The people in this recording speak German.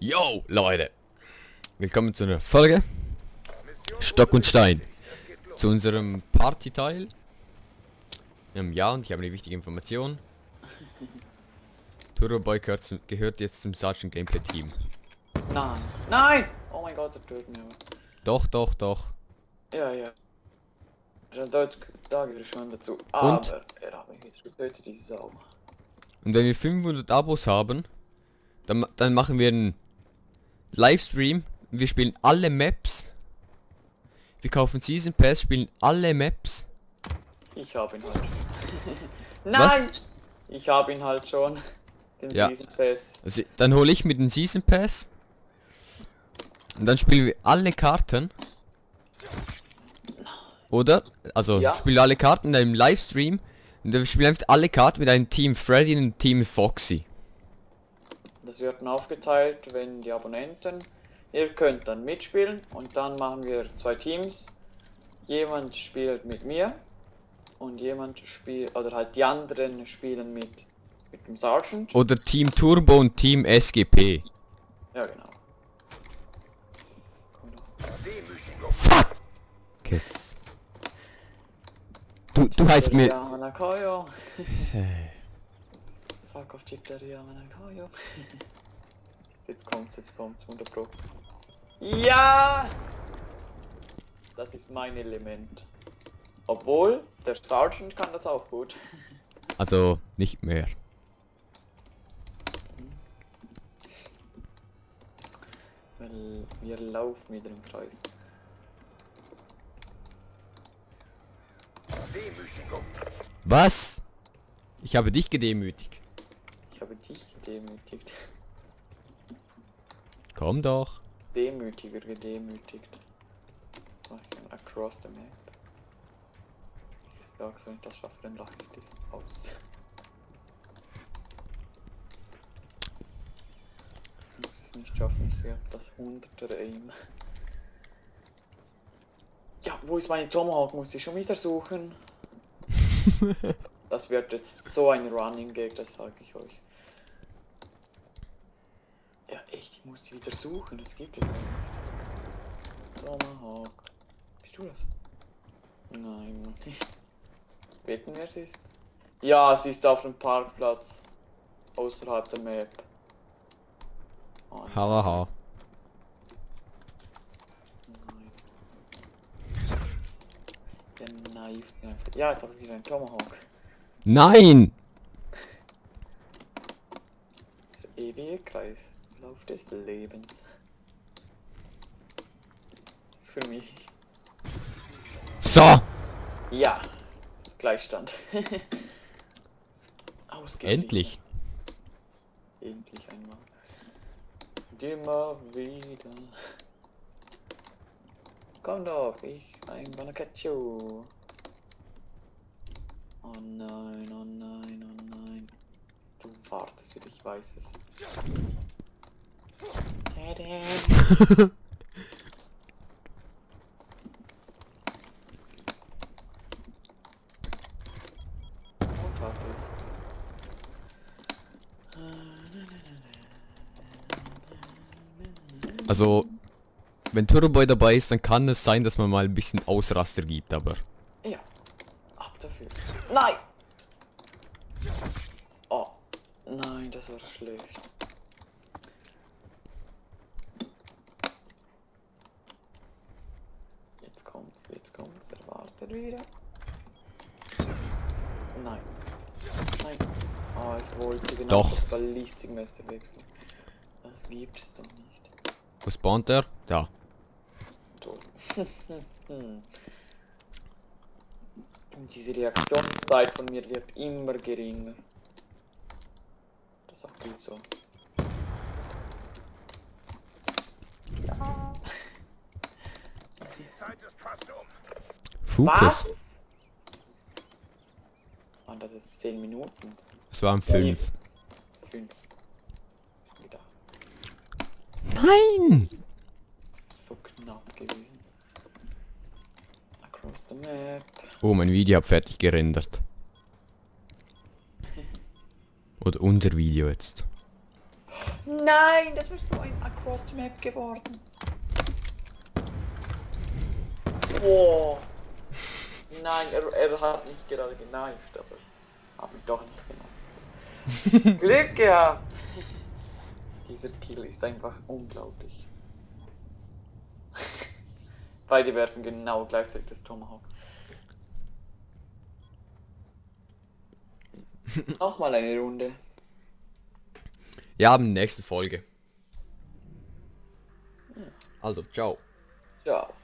Yo, Leute! Willkommen zu einer Folge Stock und Stein. Zu unserem Partyteil. Ja, und ich habe eine wichtige Information. Turboboy gehört jetzt zum Sergeant Gameplay-Team. Nein! Nein! Oh mein Gott, das tötet mich aber. Doch, doch, doch. Ja, ja. Da gehöre ich schon dazu. Aber und? Er hat mich jetzt getötet, diese Sau. Und wenn wir 500 Abos haben, dann machen wir einen Livestream. Wir spielen alle Maps. Wir kaufen Season Pass, spielen alle Maps. Ich habe ihn halt schon. Nein! Was? Ich habe ihn halt schon. Den ja. Season Pass. Also, dann hole ich mit dem Season Pass. Und dann spielen wir alle Karten. Oder? Also, ja. Spielen alle Karten in einem Livestream. Und wir spielen einfach alle Karten mit einem Team Freddy und einem Team Foxy. Das wird dann aufgeteilt, wenn die Abonnenten... Ihr könnt dann mitspielen und dann machen wir zwei Teams. Jemand spielt mit mir und jemand spielt... Oder halt die anderen spielen mit dem Sergeant. Oder Team Turbo und Team SGP. Ja, genau. Fuck! Kiss. Du heißt mir... Fuck off, Chipteria, Manakoyo. Jetzt kommt's, 100%. Ja! Das ist mein Element. Obwohl, der Sergeant kann das auch gut. Also, nicht mehr. Weil wir laufen wieder im Kreis. Was? Ich habe dich gedemütigt. Ich habe dich gedemütigt. Komm doch. Demütiger gedemütigt. Das mache ich dann across the map. Ich sag, wenn ich das schaffe, dann lache ich dich aus. Ich muss es nicht schaffen, ich habe das 100er Aim. Ja, wo ist meine Tomahawk? Muss ich schon wieder suchen. Das wird jetzt so ein Running Gag, das sage ich euch. Ja, echt, ich muss die wieder suchen, das gibt es nicht. Tomahawk. Bist du das? Nein, nicht. Wetten, wer es ist? Ja, sie ist auf dem Parkplatz. Außerhalb der Map. Haha. Oh, ja, jetzt habe ich wieder einen Tomahawk. Nein! Der ewige Kreis. Lauf des Lebens. Für mich. So! Ja. Gleichstand. Endlich. Endlich einmal. Und immer wieder. Komm doch, I'm gonna catch you. Oh nein, oh nein, oh nein. Du wartest wieder, ich weiß es. Also, wenn Turboboy dabei ist, dann kann es sein, dass man mal ein bisschen Ausraster gibt, aber... Ja, ab dafür. Nein! Oh, nein, das war schlecht. Jetzt kommt's, erwartet wieder. Nein. Nein. Oh, ich wollte genau doch das Ballistikmesser wechseln. Das gibt es doch nicht. Wo spawnt er? Da. Tot. Diese Reaktionszeit von mir wird immer geringer. Das ist auch gut so. Ja. Die Zeit ist fast um. Fokus. Was? Und das ist 10 Minuten. Es waren 5. 5. Wieder. Nein! So knapp gewesen. Oh, mein Video hat fertig gerendert. Oder unser Video jetzt. Nein! Nein, das ist so ein Across-Map geworden. Boah. Nein, er hat nicht gerade geneift, aber habe ich doch nicht genannt. Glück gehabt! Dieser Kill ist einfach unglaublich. Beide werfen genau gleichzeitig das Tomahawk. Nochmal eine Runde. Ja, in der nächsten Folge. Also, ciao. Ciao.